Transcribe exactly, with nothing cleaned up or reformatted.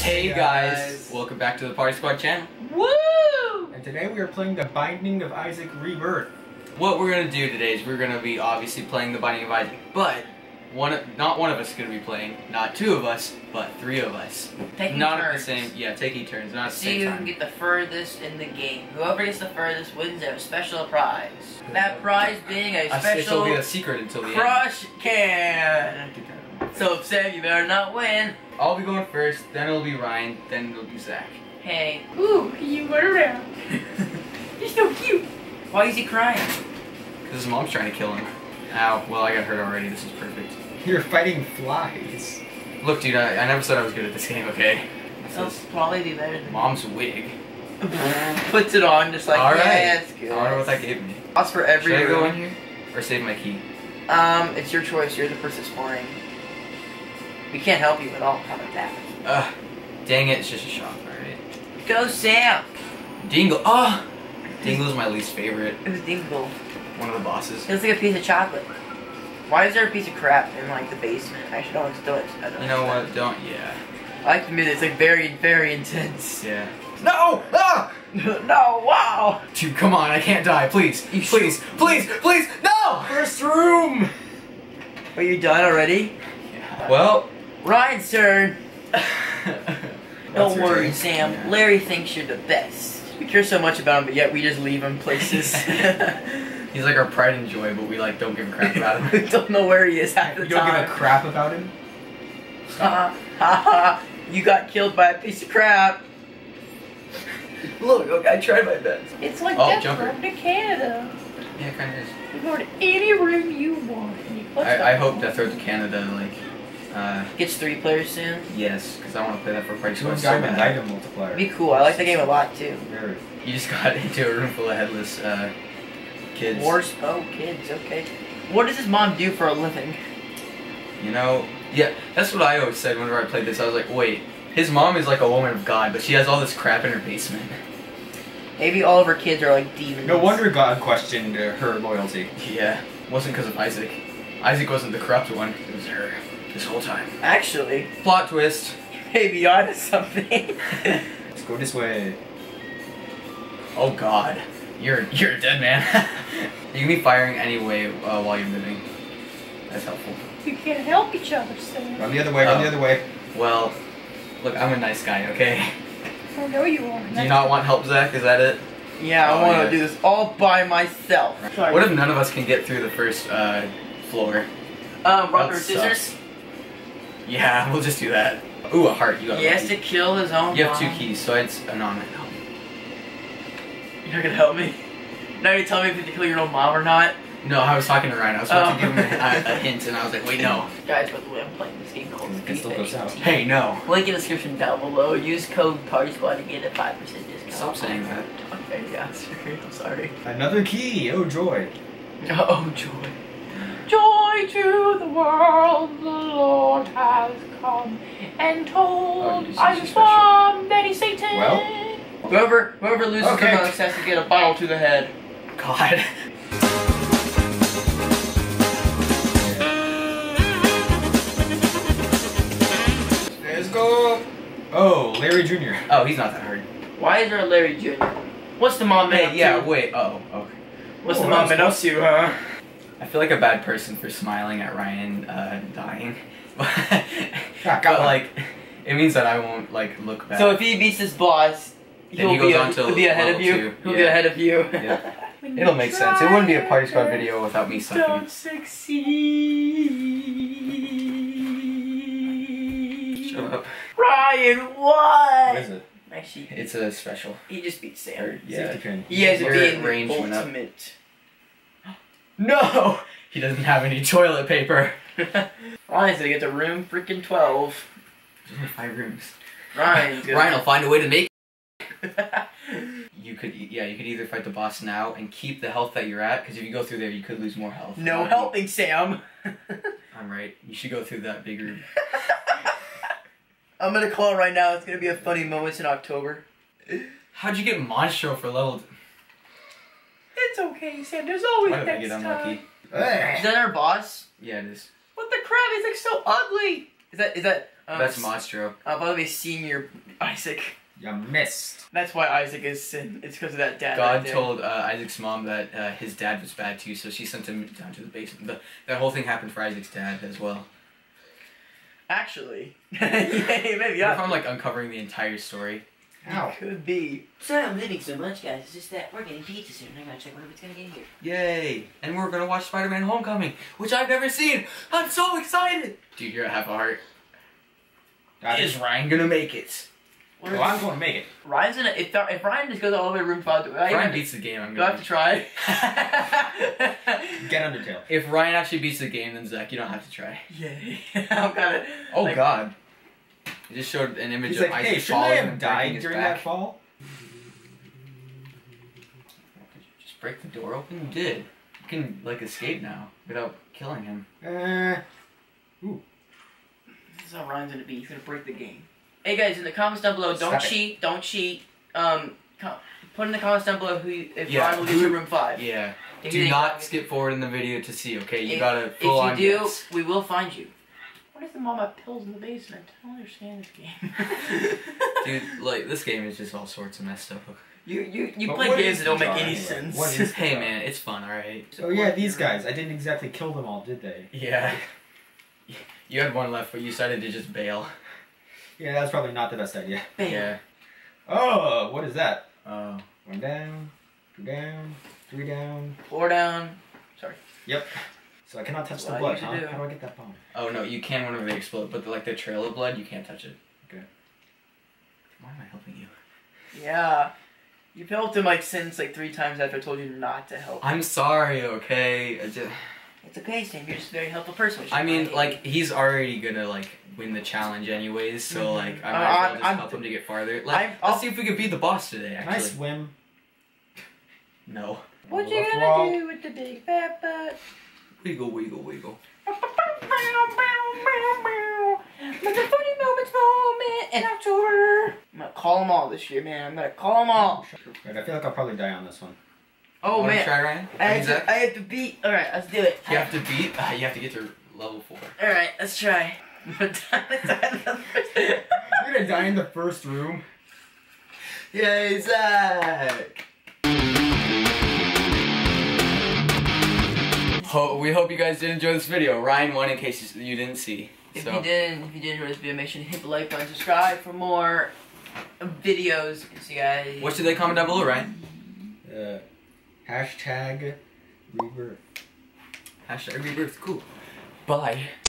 Hey guys. guys, welcome back to the Party Squad channel. Woo! And today we are playing the Binding of Isaac Rebirth. What we're gonna do today is we're gonna be obviously playing the Binding of Isaac, but one of, not one of us is gonna be playing, not two of us, but three of us. Taking not turns. At the same, yeah, taking turns, not at the same time. See who can get the furthest in the game. Whoever gets the furthest wins a special prize. That prize being a I special. It'll be a secret until the crush end. Crush can. So Sam, you better not win. I'll be going first, then it'll be Ryan, then it'll be Zach. Hey. Ooh, you were around. You're so cute. Why is he crying? Because his mom's trying to kill him. Ow, well I got hurt already, this is perfect. You're fighting flies. Look dude, I, I never said I was good at this game, okay? That'll probably be better than Mom's wig. Puts it on just like, all right. Yeah, that's good. I wonder what that gave me. Lost for every Should I go in here? Or save my key? Um, it's your choice, you're the person scoring. We can't help you at all. How about that? Ugh. Dang it, it's just a shop, alright. Go, Sam! Dingle. Oh! Dingle's my least favorite. Who's Dingle? One of the bosses. It looks like a piece of chocolate. Why is there a piece of crap in, like, the basement? I should always do it. I don't you know understand. What? Don't, yeah. I like the music. It's, like, very, very intense. Yeah. No! Ah! No, wow! Dude, come on. I can't die. Please. You please. Should. Please. Please. No! First room! Are you done already? Yeah. Well... Ryan's turn. Don't worry, turn. Sam. Yeah. Larry thinks you're the best. We care so much about him, but yet we just leave him places. He's like our pride and joy, but we like don't give a crap about him. We don't know where he is half the time. You don't give a crap about him? Ha ha! You got killed by a piece of crap. Look, look, I tried my best. It's like oh, Death Road to Canada. Yeah, it kind of is. You go to any room you want. You I, I hope Death Road to Canada, like... Uh, Gets three players soon? Yes, because I want to play that for Party Squad so bad. Item multiplier. Be cool, I like the game a lot too. Very. You just got into a room full of headless uh, kids. Wars? Oh, kids, okay. What does his mom do for a living? You know, yeah, that's what I always said whenever I played this. I was like, wait, his mom is like a woman of God, but she has all this crap in her basement. Maybe all of her kids are like demons. No wonder God questioned uh, her loyalty. Yeah, it wasn't because of Isaac. Isaac wasn't the corrupt one, it was her. This whole time. Actually. Plot twist. Maybe onto something. Let's go this way. Oh god. You're you're a dead man. You can be firing anyway uh, while you're moving. That's helpful. You can't help each other, Sam. Run the other way, run oh. the other way. Well, look, I'm a nice guy, okay? I know you are. Do you not want help, Zach? Is that it? Yeah, oh, I want yeah. to do this all by myself. Sorry. What if none of us can get through the first uh, floor? Um, rock, paper, scissors? Sucks. Yeah, we'll just do that. Ooh, a heart. You got. He has to kill his own. You have two keys, so it's an on it. You're not gonna help me. Now you tell me if you have to kill your own mom or not. No, I was talking to Ryan. I was about oh. to give him a, a hint, and I was like, wait, no. Guys, by the way, I'm playing this game called P F H T. Hey, no. Link in the description down below. Use code Party Squad to get a five percent discount. Stop saying that. Okay, yeah, sorry. I'm sorry. Another key. Oh joy. Oh joy. Joy to the world, the Lord has come, and told oh, I'm from Daddy Satan. Well, whoever, whoever loses okay. the most has to get a bottle to the head. God. Let's go. Oh, Larry Junior Oh, he's not that hard. Why is there a Larry Junior? What's the mom man? Hey, yeah, to? wait. Oh, okay. What's oh, the mom man up to, huh? I feel like a bad person for smiling at Ryan uh, dying, but, but like it means that I won't like look bad. So if he beats his boss, he'll, he be, a, he'll be ahead of you. Two. He'll yeah. be ahead of you. Yeah. It'll make sense. It wouldn't be a Party Squad video without me sucking. Don't succeed. Shut up. Ryan, what? What is it? Actually, it's a special. He just beat Sam. Or, yeah. Pin. He has a beat range ultimate. No! He doesn't have any toilet paper. Ryan's gonna get to room freaking twelve. There's only five rooms. Ryan's gonna... Ryan will find a way to make it. You could, yeah, you could either fight the boss now and keep the health that you're at, because if you go through there, you could lose more health. No right. helping, Sam! I'm right. You should go through that big room. I'm gonna call it right now. It's gonna be a funny moment in October. How'd you get Monstro for level... It's okay, Sam. There's always Why next time. Unlucky? Is that our boss? Yeah, it is. What the crap? He's like so ugly. Is that is that Um, That's Monstro. I've always seen your Isaac. You missed. That's why Isaac is sin. It's because of that dad. God told uh, Isaac's mom that uh, his dad was bad too, so she sent him down to the basement. The, that whole thing happened for Isaac's dad as well. Actually, yeah, maybe I. If I'm like uncovering the entire story. Ow. It could be. Sorry I'm leaving so much, guys. It's just that we're getting pizza soon. I gotta check what it's gonna get here. Yay! And we're gonna watch Spider-Man Homecoming, which I've never seen. I'm so excited. Dude, you're gonna have a heart. God, is Ryan gonna make it? Well, well, I'm going to make it. Ryan's gonna. If, if Ryan just goes all the way to room five, do I Ryan beats the game. I'm gonna. Do to I have to try? Get Undertale. If Ryan actually beats the game, then Zach, you don't have to try. Yeah. I've got it. Oh like, God! It just showed an image of like, Isaac hey, falling and dying during back. That fall. Just break the door open. You did. You can like escape now without killing him. Uh. Ooh. This is how Ryan's gonna be. He's gonna break the game. Hey guys, in the comments down below, don't Stop cheat, it. don't cheat. Um, put in the comments down below who if yeah. Ryan will do room five. Yeah. If do not think, skip forward in the video to see. Okay, you if, gotta full on. If you on do, guess. we will find you. What if the mom had pills in the basement? I don't understand this game. Dude, like this game is just all sorts of messed up. You you you but play games that don't make any anyway? sense. What is hey about? man, it's fun, all right. So oh yeah, these guys. I didn't exactly kill them all, did they? Yeah. You had one left, but you decided to just bail. Yeah, that's probably not the best idea. Bam. Yeah. Oh, what is that? Oh. One down, two down, three down. Four down. Sorry. Yep. So I cannot touch that's the blood, huh? Do. How do I get that bomb? Oh, no, you can whenever they explode, but the, like the trail of blood, you can't touch it. Okay. Why am I helping you? Yeah. You've helped him, like, since, like, three times after I told you not to help him. I'm sorry, okay? I just... It's okay, Sam. You're just a very helpful person. I mean, like, he's already gonna, like, win the challenge anyways, so, mm-hmm. like, I might uh, well just I'm, help I'm, him to get farther. Like, I'm, I'll, let's see if we can beat the boss today, actually. Can I swim? No. What you gonna wall. do with the big fat butt? Wiggle, wiggle, wiggle. But the funny moments moment in October. I'm gonna call them all this year, man. I'm gonna call them all. Right, I feel like I'll probably die on this one. Oh man! Try, Ryan? I, have to, I have to beat. All right, let's do it. You have to beat. Uh, you have to get to level four. All right, let's try. You're gonna die in the first room. Yay, Zach! Ho we hope you guys did enjoy this video. Ryan won in case you didn't see. If so. you didn't, if you did enjoy this video, make sure to hit the like button, subscribe for more videos. See you guys. What should they comment down below, Ryan? Uh. Hashtag Rebirth. Hashtag Rebirth, cool. Bye.